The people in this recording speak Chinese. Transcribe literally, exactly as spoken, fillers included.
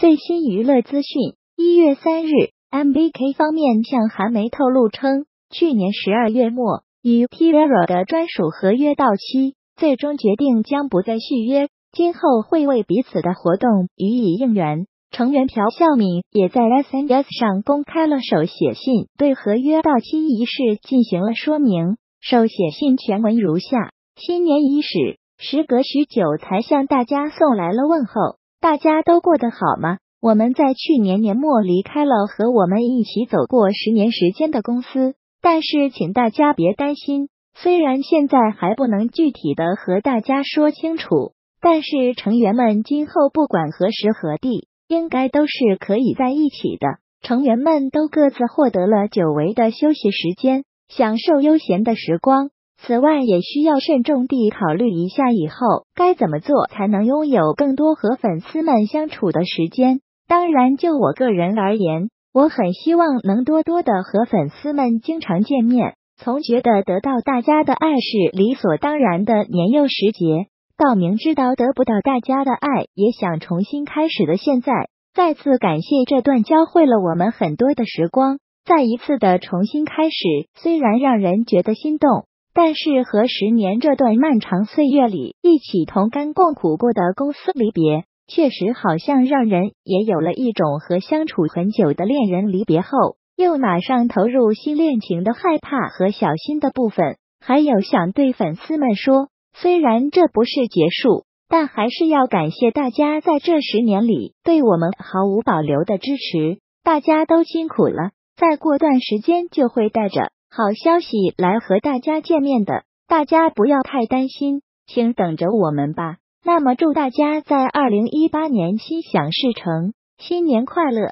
最新娱乐资讯， 一月三日 ，M B K 方面向韩媒透露称，去年十二月末与 T A R A 的专属合约到期，最终决定将不再续约，今后会为彼此的活动予以应援。成员朴孝敏也在 S N S 上公开了手写信，对合约到期一事进行了说明。手写信全文如下：新年伊始，时隔许久才向大家送来了问候。 大家都过得好吗？我们在去年年末离开了和我们一起走过十年时间的公司，但是请大家别担心，虽然现在还不能具体的和大家说清楚，但是成员们今后不管何时何地，应该都是可以在一起的。成员们都各自获得了久违的休息时间，享受悠闲的时光。 此外，也需要慎重地考虑一下以后该怎么做才能拥有更多和粉丝们相处的时间。当然，就我个人而言，我很希望能多多的和粉丝们经常见面。从觉得得到大家的爱是理所当然的年幼时节，到明知道得不到大家的爱也想重新开始的现在，再次感谢这段教会了我们很多的时光。再一次的重新开始，虽然让人觉得心动。 但是和十年这段漫长岁月里一起同甘共苦过的公司离别，确实好像让人也有了一种和相处很久的恋人离别后，又马上投入新恋情的害怕和小心的部分。还有想对粉丝们说，虽然这不是结束，但还是要感谢大家在这十年里对我们毫无保留的支持，大家都辛苦了。再过段时间就会带着 好消息来和大家见面的，大家不要太担心，请等着我们吧。那么祝大家在二零一八年心想事成，新年快乐！